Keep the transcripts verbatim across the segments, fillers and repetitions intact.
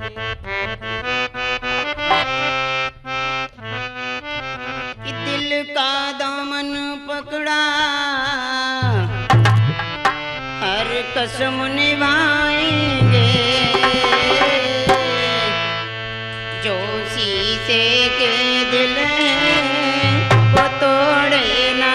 दिल का दामन पकड़ा हर कसम निभाएंगे, जो शीशे के दिल वो तोड़े ना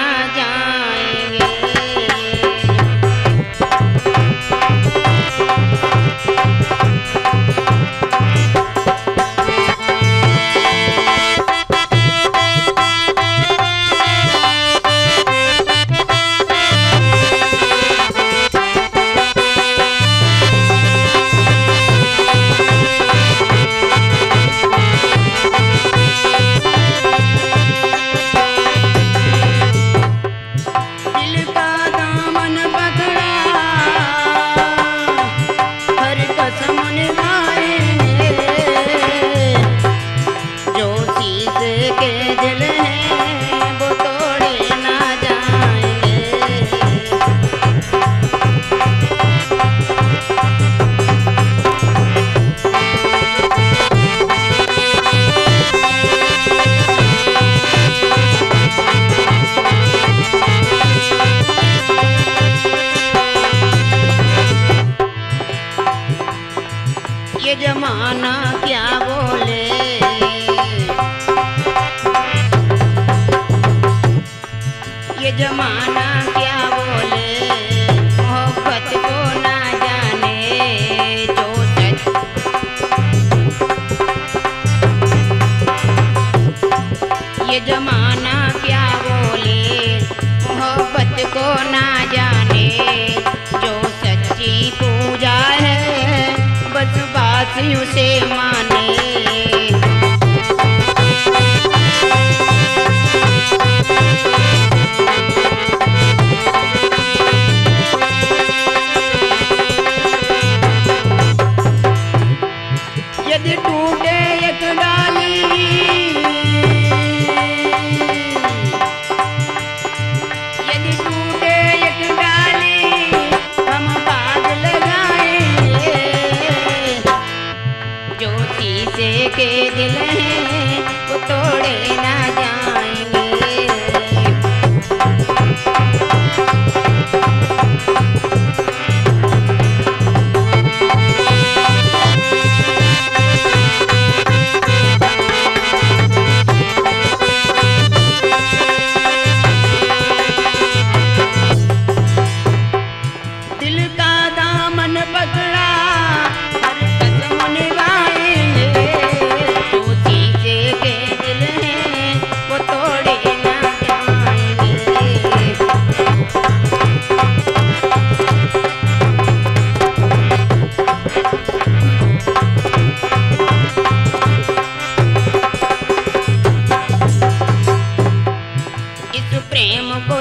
जमाना क्या बोले, ये जमाना क्या बोले, मोहब्बत को ना जाने जो सच ये जमाना क्या बोले, मोहब्बत को ना जाने जो सच्ची पूजा है बस बातियों से माने। यदि टूटे एक डाली यदि टूटे एक डाली हम बाग लगाएंगे, जो शीशे के दिल हैं वो तोड़े ना जाएंगे।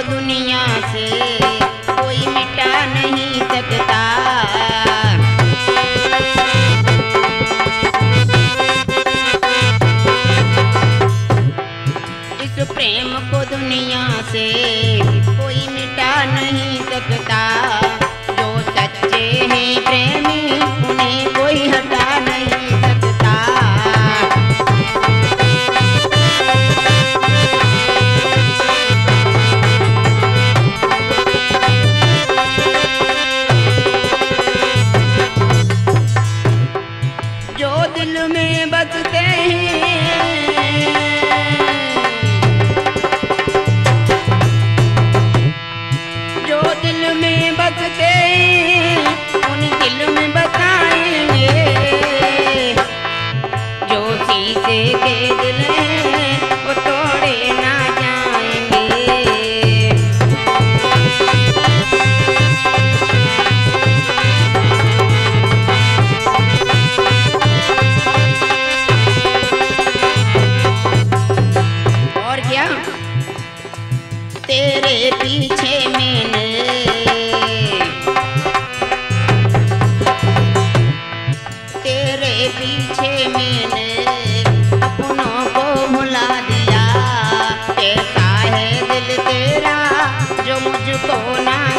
दुनिया से कोई मिटा नहीं सकता, इस प्रेम को दुनिया से कोई मिटा नहीं सकता, जो सच्चे हैं प्रेमी उन्हें कोई हटा नहीं सकता। तेरे पीछे मैंने तेरे पीछे मैंने अपनों को भुला दिया, कैसा है दिल तेरा जो मुझको ना